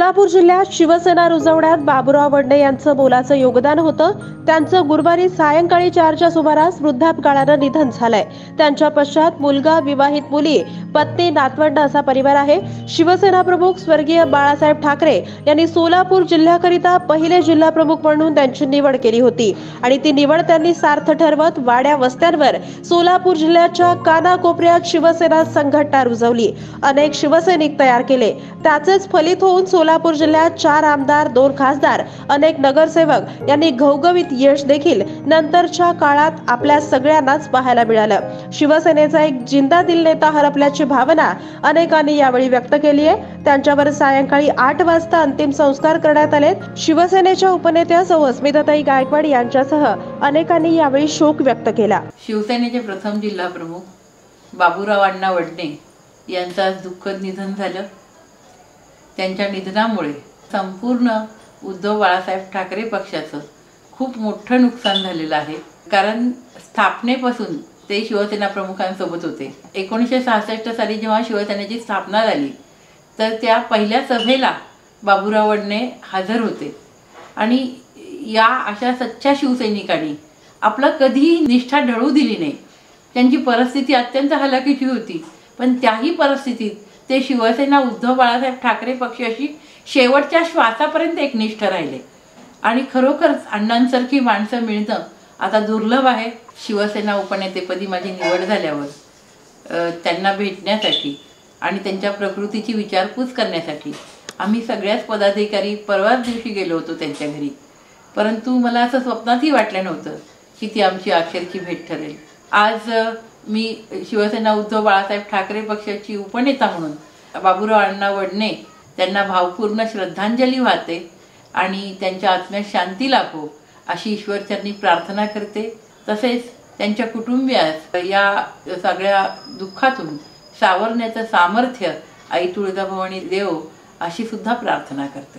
सोलापूर जिल्ह्यात शिवसेना रुजवण्यात बाबुराव वडणे यांचं मोलाचं योगदान होतं। त्यांचं गुरुवारी सायंकाळी 4च्या सुमारास वृद्धापकाळाने निधन झालंय। त्यांच्या पश्चात मुलगा, विवाहित मुली, पत्नी, नातवंड असा परिवार आहे। शिवसेना प्रमुख स्वर्गीय बाळासाहेब ठाकरे यांनी सोलापूर जिल्ह्याकरिता पहिले जिल्हा प्रमुख म्हणून त्यांची निवड केली होती आणि ती निवड त्यांनी सार्थ ठरवत वाड्या वस्त्यांवर सोलापूर जिल्ह्याच्या कानाकोपऱ्यात शिवसेना संघटना रुजवली। अनेक शिवसैनिक तयार केले। त्याचेच फलित होऊन सोलापूर जिल्ह्यात 4 आमदार, 2 खासदार, अनेक नगरसेवक यांनी घवघवीत यश देखील नंतरच्या काळात आपल्या सगळ्यांनाच पाहायला मिळालं। शिवसेनेचा एक जिंदा दिल नेता हरपल्याची भावना अनेकांनी यावेळी व्यक्त केली आहे। त्यांच्यावर सायंकाळी 8 वाजता अंतिम संस्कार करण्यात आले। शिवसेनेच्या उपनेत्या सौ अस्मिताताई गायकवाड यांच्यासह अनेकांनी यावेळी शोक व्यक्त केला। शिवसेनेचे प्रथम जिल्हा प्रमुख बाबूराव अण्णा वडणे यांचं आज दुःखद निधन झालं। त्यांच्या निधनामुळे संपूर्ण उद्धव बाळासाहेब ठाकरे पक्षाचं खूप मोठं नुकसान झालेलं आहे, कारण स्थापनेपासून ते शिवसेना प्रमुखांसोबत होते। 1966 साली जेव्हा शिवसेनेची स्थापना झाली तर त्या पहिल्या सभेला बाबूराव वडणे हजर होते आणि या अशा सच्च्या शिवसैनिकांनी आपलं कधीही निष्ठा ढळू दिली नाही। त्यांची परिस्थिती अत्यंत हलाखीची होती, पण त्याही परिस्थितीत ते शिवसेना उद्धव बाळासाहेब ठाकरे पक्षाशी शेवटच्या श्वासापर्यंत एकनिष्ठ राहिले आणि खरोखरच अण्णांसारखी माणसं मिळणं आता दुर्लभ आहे। शिवसेना उपनेतेपदी माझी निवड झाल्यावर त्यांना भेटण्यासाठी आणि त्यांच्या प्रकृतीची विचारपूस करण्यासाठी आम्ही सगळ्याच पदाधिकारी परवाच दिवशी गेलो होतो त्यांच्या घरी, परंतु मला असं स्वप्नातही वाटलं नव्हतं की ती आमची अखेरची भेट ठरेल। आज मी शिवसेना उद्धव बाळासाहेब ठाकरे पक्षाची उपनेता म्हणून बाबूराव अण्णा वडणे त्यांना भावपूर्ण श्रद्धांजली वाहते आणि त्यांच्या आत्म्यास शांती लाभो अशी ईश्वरचरणी प्रार्थना करते। तसेच त्यांच्या कुटुंबियास या सगळ्या दुःखातून सावरण्याचं सामर्थ्य आई तुळजा भवानी देव अशी सुद्धा प्रार्थना करते।